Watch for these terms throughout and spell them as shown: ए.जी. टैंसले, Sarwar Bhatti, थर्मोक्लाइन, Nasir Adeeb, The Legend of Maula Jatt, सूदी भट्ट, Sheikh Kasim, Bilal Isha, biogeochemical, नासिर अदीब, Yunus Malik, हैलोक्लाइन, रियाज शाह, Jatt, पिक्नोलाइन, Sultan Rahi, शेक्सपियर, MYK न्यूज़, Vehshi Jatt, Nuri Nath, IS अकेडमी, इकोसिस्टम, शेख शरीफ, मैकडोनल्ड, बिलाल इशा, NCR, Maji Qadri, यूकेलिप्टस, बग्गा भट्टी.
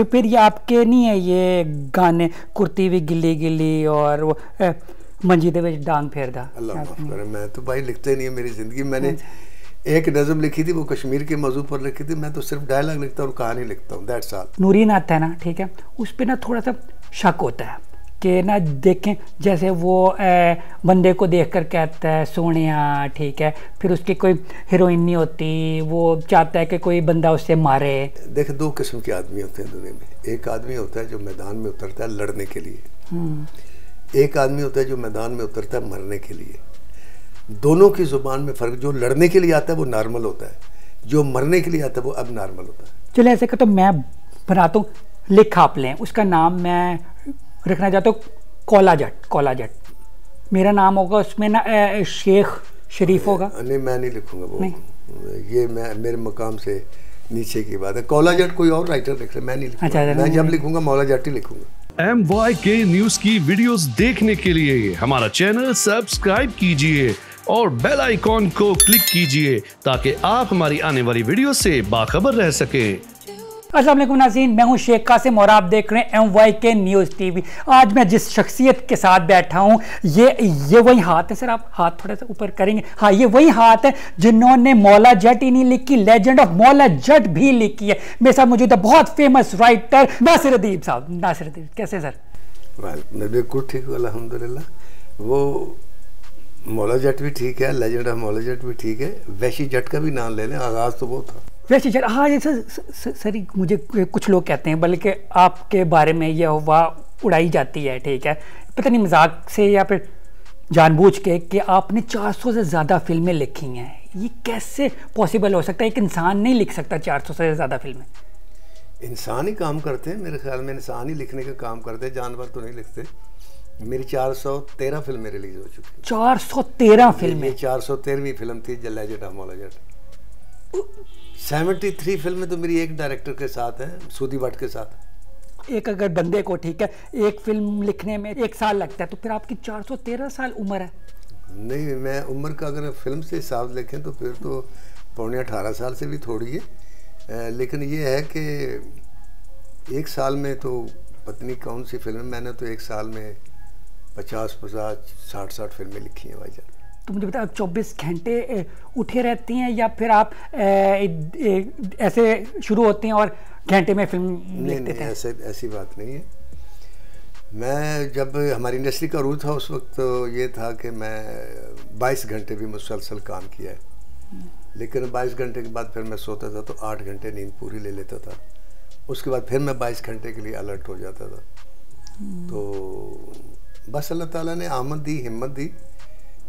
फिर ये आपके नहीं है ये गाने कुर्ती भी गिली गिली और वो मंजीदे में डांग फेर दा। अल्लाह माफ करे, मैं तो भाई लिखते नहीं है मेरी ज़िंदगी। मैंने एक नज़म लिखी थी, वो कश्मीर के मौजू पर लिखी थी। मैं तो सिर्फ डायलॉग लिखता हूँ और कहानी लिखता हूँ, दैट्स ऑल। नूरी नाथ है ना, ठीक है, उस पर ना थोड़ा सा शक होता है कि ना देखें जैसे वो बंदे को देखकर कहता है सोनिया, ठीक है, फिर उसकी कोई हीरोइन नहीं होती, वो चाहता है कि कोई बंदा उससे मारे। देखे दो किस्म के आदमी होते हैं दुनिया में, एक आदमी होता है जो मैदान में उतरता है लड़ने के लिए, एक आदमी होता है जो मैदान में उतरता है मरने के लिए। दोनों की ज़ुबान में फ़र्क, जो लड़ने के लिए आता है वो नॉर्मल होता है, जो मरने के लिए आता है वो अब नॉर्मल होता है। चलो ऐसे का तो मैं बनाता हूँ, लिखा आप लें, उसका नाम मैं रखना चाहता हूँ कौला जट। कौला जट मेरा नाम होगा, उसमें ना शेख शरीफ होगा। नहीं मैं नहीं लिखूँगा वो, नहीं। ये मैं मेरे मकाम से नीचे की बात है। कौला जट कोई और राइटर लिख रहा, मैं नहीं लिखूँगा। अच्छा, मैं जब लिखूँगा मौला जट ही लिखूँगा। MYK न्यूज़ की वीडियोस देखने के लिए हमारा चैनल सब्सक्राइब कीजिए और बेल आइकॉन को क्लिक कीजिए ताकि आप हमारी आने वाली वीडियो से बाखबर रह सकें। अस्सलाम वालेकुम नाज़रीन, मैं हूं शेख कासिम और आप देख रहे हैं MYK न्यूज़ टीवी। आज मैं जिस शख्सियत के साथ बैठा हूं, ये वही हाथ है। सर आप हाथ थोड़ा सा ऊपर करेंगे। हाँ, ये वही हाथ है जिन्होंने मौला जट ही नहीं लिखी, लेजेंड ऑफ मौला जट भी लिखी है। मेरे साथ मौजूद है बहुत फेमस राइटर नासिर अदीब साहब। नासिर अदीब कैसे सर? मैं बिल्कुल ठीक हूँ अल्हम्दुलिल्लाह। वो मौला जट भी ठीक है, लेजेंड ऑफ मौला जट भी ठीक है, वहशी जट का भी नाम ले लें, आगाज़ तो वो था। वैसे चल हाँ ये सर मुझे कुछ लोग कहते हैं, बल्कि आपके बारे में यह हवा उड़ाई जाती है, ठीक है, पता नहीं मजाक से या फिर जानबूझ के, कि आपने 400 से ज़्यादा फिल्में लिखी हैं। ये कैसे पॉसिबल हो सकता है? एक इंसान नहीं लिख सकता 400 से ज़्यादा फिल्में। इंसान ही काम करते हैं, मेरे ख्याल में इंसान ही लिखने का काम करते हैं, जानवर तो नहीं लिखते। मेरी 413 फिल्में रिलीज़ हो चुकी हैं। 413 फिल्में। 413वीं फिल्म थी the legend of Maula Jatt. 73 फिल्में तो मेरी एक डायरेक्टर के साथ है, सूदी भट्ट के साथ। एक अगर बंदे को, ठीक है, एक फिल्म लिखने में एक साल लगता है, तो फिर आपकी 413 साल उम्र है। नहीं, मैं उम्र का अगर फिल्म से हिसाब देखें तो फिर तो 15.5 साल से भी थोड़ी है। लेकिन ये है कि एक साल में तो पत्नी कौन सी फिल्म, मैंने तो एक साल में 50-60 फिल्में लिखी हैं भाई जान। तो मुझे बताओ 24 घंटे उठे रहती हैं या फिर आप ऐसे शुरू होती हैं और घंटे में फिल्म लिखते थे? ऐसे ऐसी बात नहीं है। मैं जब हमारी इंडस्ट्री का रूल था उस वक्त तो ये था कि मैं 22 घंटे भी मुसलसल काम किया है, लेकिन 22 घंटे के बाद फिर मैं सोता था तो 8 घंटे नींद पूरी ले लेता था। उसके बाद फिर मैं 22 घंटे के लिए अलर्ट हो जाता था। तो बस अल्लाह ताला ने आमद दी, हिम्मत दी।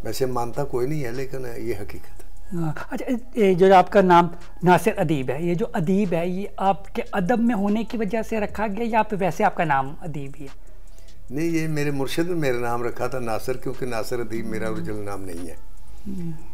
वैसे मानता कोई नहीं है, लेकिन ये हकीकत है। अच्छा, ये जो आपका नाम नासिर अदीब है, ये जो अदीब है ये आपके अदब में होने की वजह से रखा गया या आप वैसे आपका नाम अदीब ही है? नहीं, ये मेरे मुर्शिद ने मेरा नाम रखा था नासिर, क्योंकि नासिर अदीब मेरा ओरिजिनल नाम नहीं है।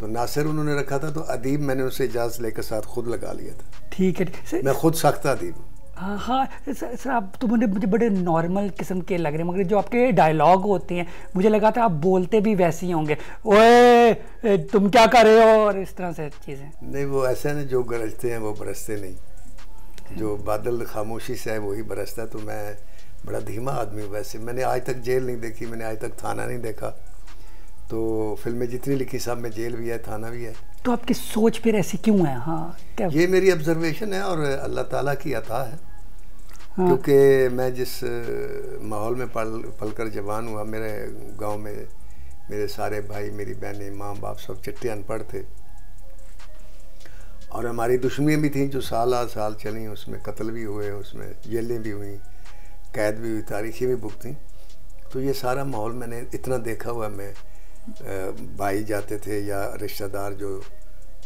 तो नासिर उन्होंने रखा था, तो अदीब मैंने उसे इजाज़त लेकर साथ खुद लगा लिया था। ठीक है, मैं खुद सख्त अदीब हूँ। हाँ सर, आप तो मुझे बड़े नॉर्मल किस्म के लग रहे हैं, मगर जो आपके डायलॉग होते हैं मुझे लगा था आप बोलते भी वैसे ही होंगे, ओए तुम क्या कर रहे हो, और इस तरह से चीज़ें। नहीं, वो ऐसे ना, जो गरजते हैं वो बरसते नहीं, जो बादल खामोशी से है वही बरसता है। तो मैं बड़ा धीमा आदमी हूँ वैसे। मैंने आज तक जेल नहीं देखी, मैंने आज तक थाना नहीं देखा। तो फिल्में जितनी लिखी साहब में जेल भी है, थाना भी है। तो आपकी सोच फिर ऐसी क्यों है? हाँ, ये मेरी ऑब्जर्वेशन है और अल्लाह ताला की अता है। हाँ। क्योंकि मैं जिस माहौल में पलकर जवान हुआ, मेरे गांव में मेरे सारे भाई, मेरी बहनें, माँ बाप सब चट्टे अनपढ़ थे, और हमारी दुश्मनियाँ भी थीं जो साल आ साल चलीं। उसमें कत्ल भी हुए, उसमें जेलें भी हुई, कैद भी हुई, तारीखें भी भुगतीं। तो ये सारा माहौल मैंने इतना देखा हुआ। मैं भाई जाते थे या रिश्तेदार जो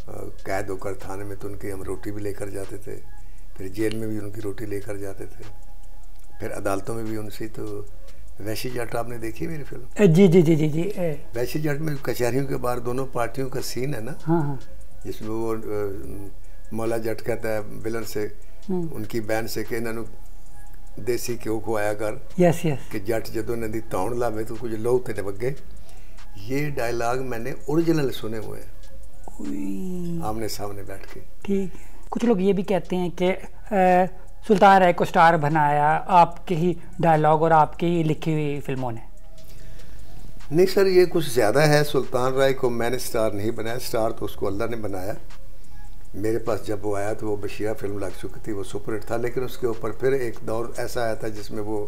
कैद होकर थाने में, तो उनकी हम रोटी भी लेकर जाते थे, फिर जेल में भी उनकी रोटी लेकर जाते थे, फिर अदालतों में भी उनसे। तो वहशी जट आपने देखी मेरी फिल्म? जी जी जी जी जी। वहशी जट में कचहरियों के बाहर दोनों पार्टियों का सीन है ना। हाँ हाँ। जिसमें वो मौला जट कहता है विलन से, उनकी बहन से, कि इन्होंने देसी घ्यो खुआया कर। Yes yes. कि जट जदों इन्हों की तौण लावे तो कुछ लोह ते लगे। ये डायलॉग मैंने ओरिजिनल सुने हुए हैं आमने सामने बैठ के। ठीक। कुछ लोग ये भी कहते हैं कि सुल्तान राय को स्टार बनाया आपके ही डायलॉग और आपकी ही लिखी हुई फिल्मों ने? नहीं सर, ये कुछ ज़्यादा है। सुल्तान राय को मैंने स्टार नहीं बनाया, स्टार तो उसको अल्लाह ने बनाया। मेरे पास जब वो आया तो वो बशिया फिल्म लग चुकी थी, वो सुपरहिट था, लेकिन उसके ऊपर फिर एक दौर ऐसा आया था जिसमें वो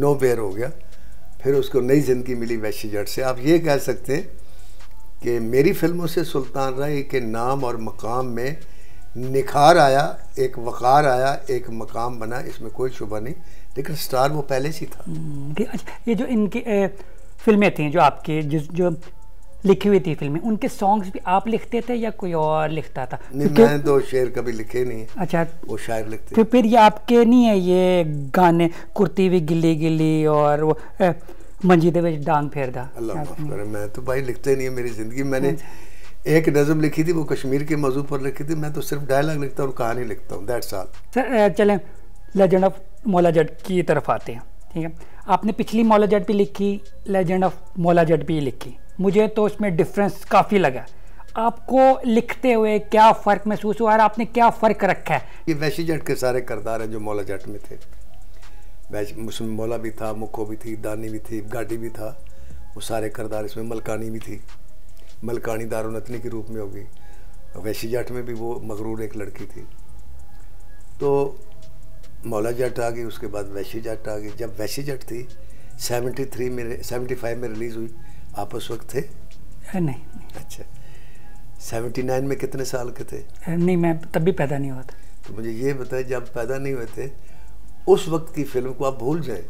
नोवेयर हो गया। फिर उसको नई ज़िंदगी मिली वहशी जट से। आप ये कह सकते हैं कि मेरी फिल्मों से सुल्तान राय के नाम और मकाम में निखार आया, एक वक़ार आया, एक मकाम बना, इसमें कोई शुबा नहीं, लेकिन स्टार वो पहले से था। अच्छा, ये जो इनकी फिल्में थी जो आपके जो लिखी हुई थी फिल्में, उनके सॉन्ग्स भी आप लिखते थे या कोई और लिखता था? नहीं, मैंने तो शेर कभी लिखे नहीं। अच्छा, वो शायर लिखते थे। फिर ये आपके नहीं है ये गाने, कुर्ती भी गिली गिली और वो मंजी दे विच डांग फेर दा? अल्लाह माफ करे, मैं तो भाई लिखते नहीं है मेरी ज़िंदगी। मैंने एक नज़म लिखी थी, वो कश्मीर के मौजू पर लिखी थी। मैं तो सिर्फ डायलॉग लिखता हूँ और कहानी लिखता हूँ, दैट्स ऑल। सर चलें लेजेंड ऑफ मौला जट की तरफ आते हैं, ठीक है? आपने पिछली मौला जट भी लिखी, लेजेंड ऑफ मौला जट भी लिखी, मुझे तो उसमें डिफरेंस काफ़ी लगा। आपको लिखते हुए क्या फ़र्क महसूस हुआ और आपने क्या फ़र्क रखा है? ये वहशी जट के सारे किरदार हैं जो मौला जट में थे। उसमें मौला भी था, मुखो भी थी, दानी भी थी, गाडी भी था, वो सारे किरदार। इसमें मलकानी भी थी, मलकानी दारुनतनी के रूप में होगी। वहशी जट में भी वो मगरूर एक लड़की थी। तो मौला जट आ गई, उसके बाद वहशी जट आ गई। जब वहशी जट थी 73 में, 75 में रिलीज़ हुई। आप उस वक्त थे? नहीं। अच्छा, 79 में कितने साल के थे? नहीं, मैं तब भी पैदा नहीं हुआ था। तो मुझे ये बताएं, जब पैदा नहीं हुए थे उस वक्त की फ़िल्म को आप भूल जाएं।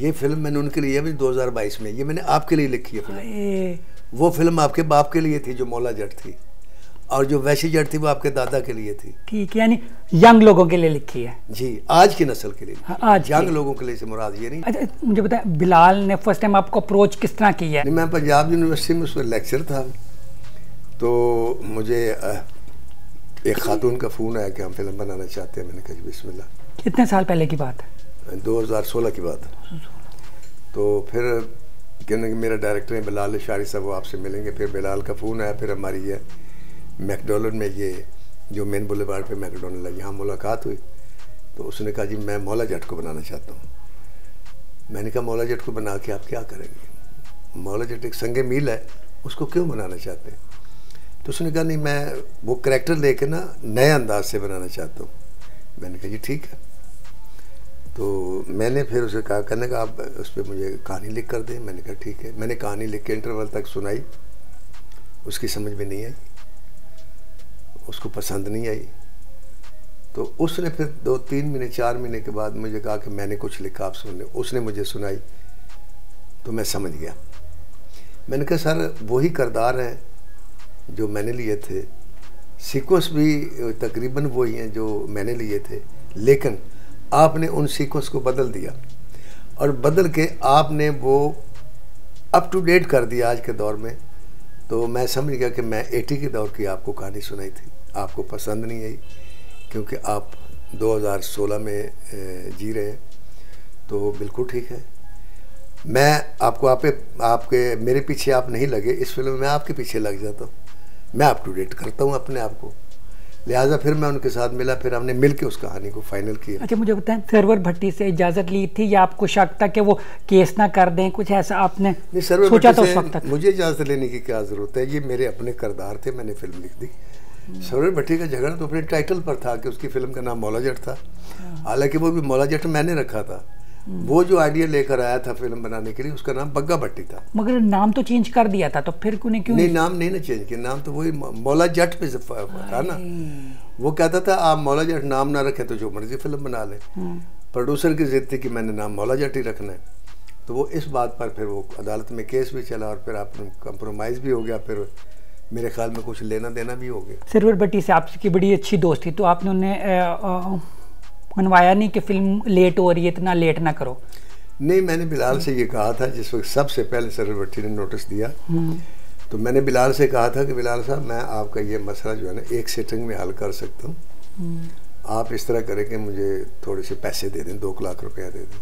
ये फ़िल्म मैंने उनके लिए अभी 2022 में, ये मैंने आपके लिए लिखी है फिल्म। वो फिल्म आपके बाप के लिए थी जो मौला जट थी, और जो वहशी जट थी वो आपके दादा के लिए थी। ठीक है, यानी यंग लोगों के लिए लिखी है जी, आज की नस्ल के लिए। हाँ, आज यंग लोगों के लिए से मुराद ये नहीं। अच्छा, मुझे बताया बिलाल ने फर्स्ट टाइम आपको अप्रोच किस तरह की है? मैं पंजाब यूनिवर्सिटी में उस पर लेक्चर था, तो मुझे एक खातून का फ़ोन आया कि हम फिल्म बनाना चाहते हैं। मैंने कहा बिस्मिल्ला। कितने साल पहले की बात है? 2016 की बात है। तो फिर कहने कि मेरा डायरेक्टर है बिलाल इशा साहब, वो आपसे मिलेंगे। फिर बिलाल का फ़ोन आया, फिर हमारी ये मैकडोनल्ड में, ये जो मेन बुलेवार्ड पे मैकडोनल्ड है, यहाँ मुलाकात हुई। तो उसने कहा जी मैं मौला जट को बनाना चाहता हूँ। मैंने कहा मौला जट को बना के आप क्या करेंगे? मौला जट एक संगे मील है, उसको क्यों बनाना चाहते हैं? तो उसने कहा नहीं, मैं वो करैक्टर लेके ना नए अंदाज से बनाना चाहता हूँ। मैंने कहा जी ठीक है। तो मैंने फिर उसे कहा करने का आप उस पर मुझे कहानी लिख कर दें। मैंने कहा ठीक है। मैंने कहानी लिख के इंटरवल तक सुनाई, उसकी समझ में नहीं आई, उसको पसंद नहीं आई। तो उसने फिर 2-3 महीने 4 महीने के बाद मुझे कहा कि मैंने कुछ लिखा, आप सुन लें। उसने मुझे सुनाई तो मैं समझ गया। मैंने कहा सर वही किरदार हैं जो मैंने लिए थे, सीक्वेंस भी तकरीबन वही हैं जो मैंने लिए थे, लेकिन आपने उन सीक्वेंस को बदल दिया, और बदल के आपने वो अप टू डेट कर दिया आज के दौर में। तो मैं समझ गया कि मैं 80 के दौर की आपको कहानी सुनाई थी, आपको पसंद नहीं आई क्योंकि आप 2016 में जी रहे हैं। तो बिल्कुल ठीक है, मैं आपको आपके मेरे पीछे आप नहीं लगे, इस फिल्म में आपके पीछे लग जाता हूँ, मैं अप टू डेट करता हूँ अपने आप को। लिहाजा फिर मैं उनके साथ मिला, फिर हमने मिलके उस कहानी को फाइनल किया। अच्छा, मुझे बताएं सरवर भट्टी से इजाज़त ली थी या आपको शक था कि वो केस ना कर दें, कुछ ऐसा आपने सोचा था उस वक्त तक? मुझे इजाज़त लेने की क्या ज़रूरत है, ये मेरे अपने किरदार थे, मैंने फिल्म लिख दी। सरवर भट्टी का झगड़ा तो अपने टाइटल पर था कि उसकी फिल्म का नाम मौला जट था, हालांकि वो भी मौला जट मैंने रखा था। वो जो आइडिया लेकर आया था फिल्म बनाने के लिए, उसका नाम बग्गा भट्टी था, मगर नाम तो चेंज कर दिया था। तो फिर क्यों नहीं, नाम नहीं ना चेंज किया, नाम तो वही मौला जट पे था ना। वो कहता था आप मौला जट नाम ना रखें तो जो मर्जी फिल्म बना लें। प्रोड्यूसर की जिद थी कि मैंने नाम मौला जट ही रखना है। तो वो इस बात पर फिर वो अदालत में केस भी चला, और फिर आप कंप्रोमाइज़ भी हो गया, फिर मेरे ख्याल में कुछ लेना देना भी हो गया। सरवर भट्टी से आपकी बड़ी अच्छी दोस्त थी, तो आपने उन्हें मनवाया नहीं कि फिल्म लेट हो रही है, इतना लेट ना करो? नहीं, मैंने बिलाल से ये कहा था जिस वक्त सबसे पहले सरवर भट्टी ने नोटिस दिया, तो मैंने बिलाल से कहा था कि बिलाल साहब मैं आपका ये मसला जो है ना एक सेटिंग में हल कर सकता हूँ, आप इस तरह करें कि मुझे थोड़े से पैसे दे दें, 2 लाख रुपया दे दें।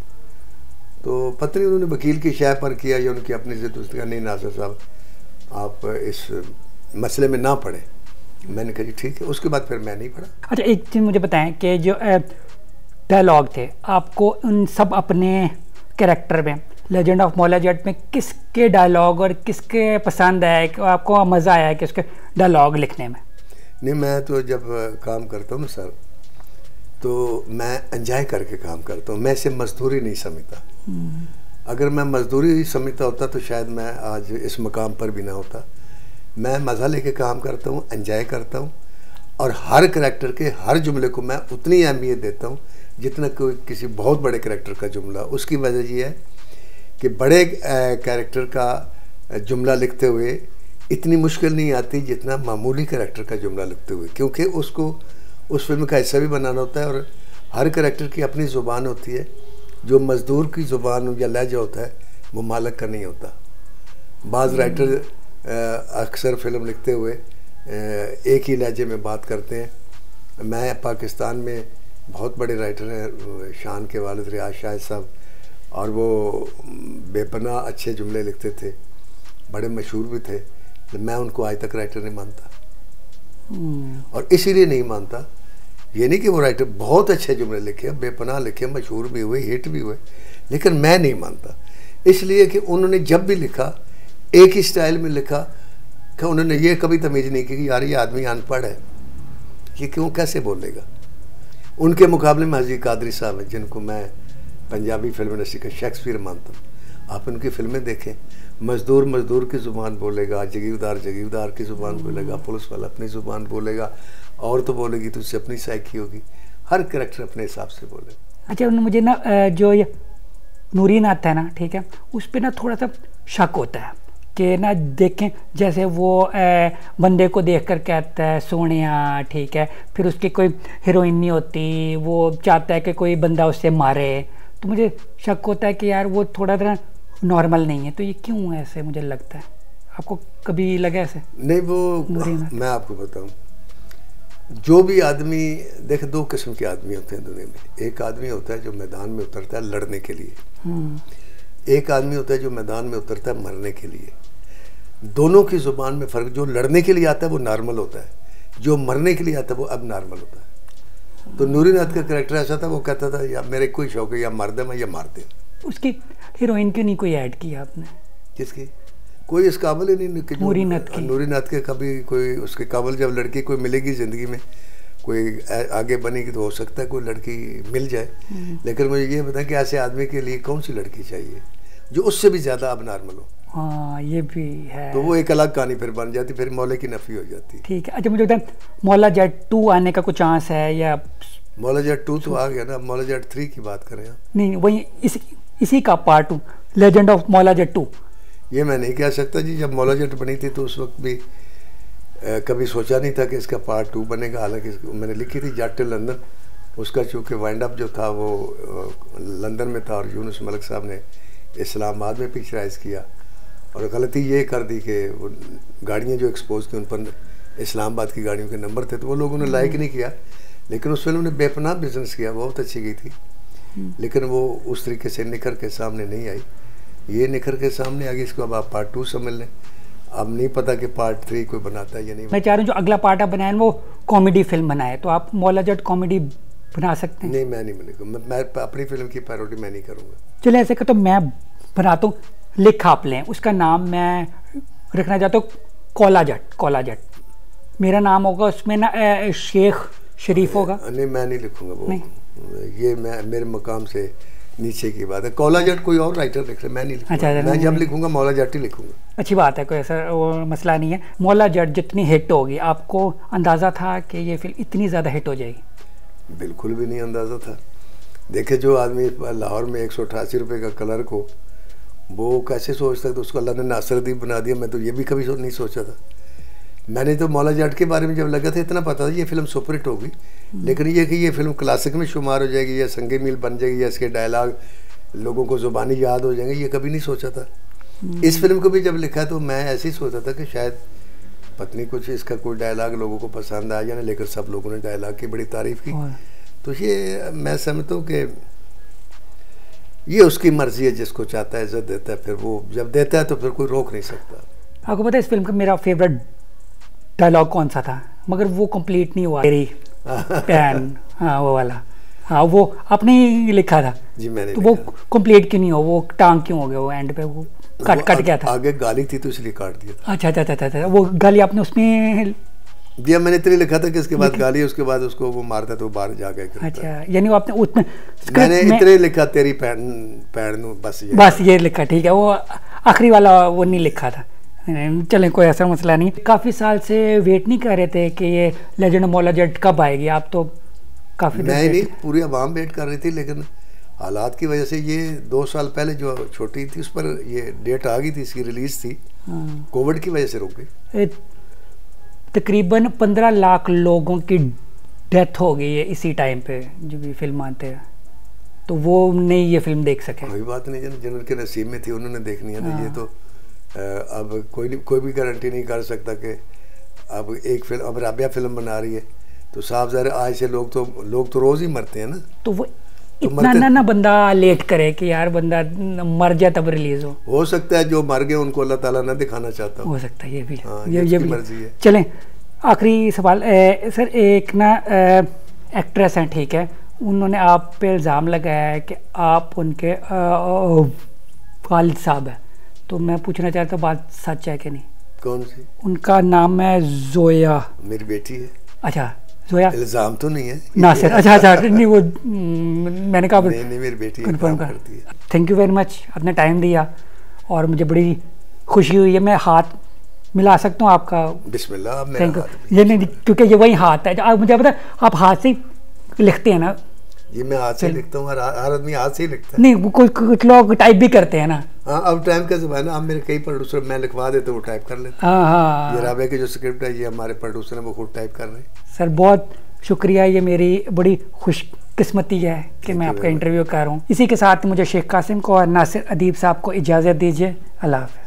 तो पत्नी उन्होंने वकील की शय पर किया या उनकी अपनी जिद, उसने कहा नहीं नासिर साहब आप इस मसले में ना पड़े। मैंने कहा ठीक है। उसके बाद फिर मैं नहीं पढ़ा। अच्छा, एक चीज़ मुझे बताएँ कि जो डायलॉग थे, आपको उन सब अपने कैरेक्टर में लेजेंड ऑफ मौला जट में किसके डायलॉग और किसके पसंद आया, कि आपको मज़ा आया कि उसके डायलॉग लिखने में? नहीं, मैं तो जब काम करता हूँ सर तो मैं एंजॉय करके काम करता हूँ, मैं इसे मजदूरी नहीं समझता। अगर मैं मजदूरी समझता होता तो शायद मैं आज इस मकाम पर भी ना होता। मैं मज़ा लेके काम करता हूँ, एंजॉय करता हूँ और हर करैक्टर के हर जुमले को मैं उतनी अहमियत देता हूँ जितना कोई किसी बहुत बड़े करैक्टर का जुमला। उसकी वजह यह है कि बड़े करैक्टर का जुमला लिखते हुए इतनी मुश्किल नहीं आती जितना मामूली करैक्टर का जुमला लिखते हुए, क्योंकि उसको उस फिल्म का हिस्सा भी बनाना होता है और हर करैक्टर की अपनी ज़ुबान होती है। जो मज़दूर की ज़ुबान या लहजा होता है वो मालक का नहीं होता। बाज़ राइटर अक्सर फिल्म लिखते हुए एक ही लहजे में बात करते हैं। मैं पाकिस्तान में बहुत बड़े राइटर हैं, शान के वालिद रियाज शाह साहब, और वो बेपनाह अच्छे जुमले लिखते थे, बड़े मशहूर भी थे। मैं उनको आज तक राइटर नहीं मानता और इसीलिए नहीं मानता, ये नहीं कि वो राइटर बहुत अच्छे जुमले लिखे, बेपनाह लिखे, मशहूर भी हुए, हिट भी हुए, लेकिन मैं नहीं मानता इसलिए कि उन्होंने जब भी लिखा एक ही स्टाइल में लिखा कि उन्होंने ये कभी तमीज़ नहीं की कि यार ये आदमी अनपढ़ है, ये क्यों कैसे बोलेगा। उनके मुकाबले में माजी कादरी साहब हैं जिनको मैं पंजाबी फिल्म इंडस्ट्री का शेक्सपियर मानता हूँ। आप उनकी फ़िल्में देखें, मज़दूर मज़दूर की ज़ुबान बोलेगा, जगीरदार जगीरदार की ज़ुबान बोलेगा, पुलिस वाला अपनी ज़ुबान बोलेगा, और तो बोलेगी तो उससे अपनी साइकी होगी। हर करैक्टर अपने हिसाब से बोलेगा। अच्छा, मुझे ना जो ये नूरी नाथ है ना, ठीक है, उस पर ना थोड़ा सा शक होता है कि ना देखें जैसे वो बंदे को देखकर कहता है सोनिया, ठीक है, फिर उसकी कोई हीरोइन नहीं होती, वो चाहता है कि कोई बंदा उससे मारे, तो मुझे शक होता है कि यार वो थोड़ा सा नॉर्मल नहीं है, तो ये क्यों ऐसे मुझे लगता है? आपको कभी लगा ऐसे? नहीं, वो मैं आपको बताऊँ, जो भी आदमी देखे, दो किस्म के आदमी होते हैं दुनिया में। एक आदमी होता है जो मैदान में उतरता है लड़ने के लिए, एक आदमी होता है जो मैदान में उतरता है मरने के लिए। दोनों की ज़ुबान में फ़र्क, जो लड़ने के लिए आता है वो नॉर्मल होता है, जो मरने के लिए आता है वो अब नॉर्मल होता है। तो नूरी नाथ का करैक्टर ऐसा था, वो कहता था या मेरे कोई शौक है, या मर दे मैं, या मार दे। उसकी हीरोइन क्यों नहीं कोई ऐड किया आपने? किसकी? कोई इस काबिल ही नहीं, नूरी नाथ के कभी कोई उसके काबिल। जब लड़की कोई मिलेगी ज़िंदगी में, कोई आगे बनेगी तो हो सकता है कोई लड़की मिल जाए, लेकिन मुझे ये बताएं कि ऐसे आदमी के लिए कौन सी लड़की चाहिए जो उससे भी ज़्यादा अब नॉर्मल हो। हाँ, ये भी है, तो वो एक अलग कहानी फिर बन जाती, फिर मौले की नफ़ी हो जाती। ठीक है। अच्छा, मुझे बताएं मौला जट 2 आने का कोई चांस है या? मौला जट 2 तो आ गया ना, मौला जट 3 की बात करें आप? नहीं, वही इसी का पार्ट 2, लेजेंड ऑफ मौला जट 2। ये मैं नहीं कह सकता जी, जब मौला जट बनी थी तो उस वक्त भी कभी सोचा नहीं था कि इसका पार्ट 2 बनेगा। हालांकि मैंने लिखी थी जट लंदन, उसका चूँकि वाइंड अप जो था वो लंदन में था और यूनुस मलिक साहब ने इस्लामाबाद में पिक्चराइज़ किया और गलती ये कर दी कि वो गाड़ियाँ जो एक्सपोज थी उन पर इस्लामाबाद की गाड़ियों के नंबर थे, तो वो लोगों ने लाइक नहीं किया। लेकिन उस फिल्म ने बेपनाह बिजनेस किया, बहुत अच्छी गई थी, लेकिन वो उस तरीके से निखर के सामने नहीं आई। ये निखर के सामने आ गई, इसको अब आप पार्ट 2 समझ लें। अब नहीं पता कि पार्ट 3 कोई बनाता है या नहीं। मैं चाह रहा हूँ जो अगला पार्ट आप बनाए वो कॉमेडी फिल्म बनाए, तो आप मौला जट कॉमेडी बना सकते हैं? नहीं, मैं नहीं मिलेगा, मैं अपनी फिल्म की पैरोडी मैं नहीं करूँगा। चलिए, ऐसे तो मैं बनाता हूँ, लिख आप लें, उसका नाम मैं रखना चाहता हूँ कौला जट। कौला जट मेरा नाम होगा, उसमें ना शेख शरीफ होगा। नहीं, मैं नहीं लिखूँगा वो, ये मैं मेरे मकाम से नीचे की बात है। कौला जट कोई और राइटर लिख रहे, मैं नहीं लिखूंगा। अच्छा, मैं जब लिखूंगा मौला जट ही लिखूंगा। अच्छी बात है, कोई ऐसा वो मसला नहीं है। मौला जट जितनी हिट होगी, आपको अंदाज़ा था कि ये फिल्म इतनी ज़्यादा हिट हो जाएगी? बिल्कुल भी नहीं अंदाज़ा था। देखे, जो आदमी लाहौर में 188 रुपये का क्लर्क हो वो कैसे सोच सकता, उसको अल्लाह ने नासिर अदीब बना दिया। मैं तो ये भी कभी नहीं सोचा था। मैंने तो मौला जट के बारे में जब लगा था इतना पता था ये फिल्म सुपरहिट होगी, लेकिन ये कि ये फिल्म क्लासिक में शुमार हो जाएगी या संगे मील बन जाएगी या इसके डायलॉग लोगों को ज़ुबानी याद हो जाएंगे, ये कभी नहीं सोचा था। इस फिल्म को भी जब लिखा तो मैं ऐसे ही सोचा था कि शायद पत्नी कुछ इसका कोई डायलॉग लोगों को पसंद आ जाए, लेकिन सब लोगों ने डायलॉग की बड़ी तारीफ़ की। तो ये मैं समझता हूँ कि ये उसकी मर्ज़ी है, जिसको चाहता है इज़्ज़त देता है, फिर वो जब देता है तो फिर कोई रोक नहीं सकता। आपको पता है इस फिल्म का मेरा फेवरेट डायलॉग कौन सा था, मगर वो कंप्लीट नहीं हुआ? मेरी पैन, हाँ वो वाला। हाँ वो आपने लिखा था जी, मैंने तो वो कंप्लीट क्यों नहीं हो, वो टांग क्यों हो गया, वो एंड पे वो कट कट गया था, आगे गाली थी तो इसलिए काट दिया। अच्छा अच्छा अच्छा अच्छा, वो गाली आपने उसमें दिया, मैंने इतने लिखा था कि इसके बाद गाली, उसके बाद उसको वो मारता तो बाहर जा गए। अच्छा, यानी वो आपने उसमें मैंने इतने लिखा तेरी पैर नू, बस ये लिखा, ठीक है, वो आखिरी वाला वो नहीं लिखा था। चलें, कोई ऐसा मसला नहीं। काफ़ी साल से वेट नहीं कर रहे थे कि ये लेजेंड ऑफ मौला जट कब आएगी, आप तो काफ़ी नहीं, पूरी आवाम वेट कर रही थी, लेकिन हालात की वजह से ये 2 साल पहले जो छोटी थी उस पर ये डेट आ गई थी, इसकी रिलीज़ थी, कोविड की वजह से रुक गई। तकरीबन 15 लाख लोगों की डेथ हो गई है इसी टाइम पे जो भी फिल्म आते हैं, तो वो नहीं ये फिल्म देख सके। कोई बात नहीं, जिनके नसीब में थी उन्होंने देखनी है। हाँ। ये तो अब कोई भी गारंटी नहीं कर सकता कि अब एक फिल्म, अब राबिया फिल्म बना रही है तो साफ ज़ाहिर आज से लोग तो रोज़ ही मरते हैं ना, तो वो इतना तो ना बंदा लेट करे कि यार बंदा मर जाए तब रिलीज हो सकता है जो मर गए उनको अल्लाह ताला ना दिखाना चाहता हो सकता है, ये भी। हाँ, ये भी मर्जी है। चलें, आखिरी सवाल सर, एक ना एक्ट्रेस हैं, ठीक है, उन्होंने आप पे इल्ज़ाम लगाया है कि आप उनके वालिद साहब हैं, तो मैं पूछना चाहता हूँ बात सच है कि नहीं? कौन सी? उनका नाम है जोया, मेरी बेटी है। अच्छा, इल्जाम तो नहीं है नासिर? अच्छा अच्छा, नहीं वो मैंने कहा नहीं, मेरी बेटी कंफर्म करती है। थैंक यू वेरी मच, आपने टाइम दिया और मुझे बड़ी खुशी हुई है। मैं हाथ मिला सकता हूँ आपका? बिस्मिल्लाह, थैंक यू। ये नहीं, क्योंकि ये वही हाथ है, आप मुझे पता आप हाथ से लिखते हैं ना? ये मैं हाथ से लिखता हूँ, हर आदमी हाथ से ही लिखता है। नहीं, कुछ लोग टाइप भी करते हैं ना। हाँ, अब टाइप का ज़माना, अब मेरे कई प्रोड्यूसर, मैं लिखवा देता हूँ, वो टाइप कर लेते हैं। हाँ, ये राबे की जो स्क्रिप्ट है ये हमारे प्रोड्यूसर हैं, वो खुद टाइप कर रहे हैं। सर बहुत शुक्रिया, ये मेरी बड़ी खुशकिस्मती है कि मैं आपका इंटरव्यू कर रहा हूँ। इसी के साथ मुझे शेख कासिम को और नासिर अदीब साहब को इजाज़त दीजिए। अल्लाह हाफ़िज़।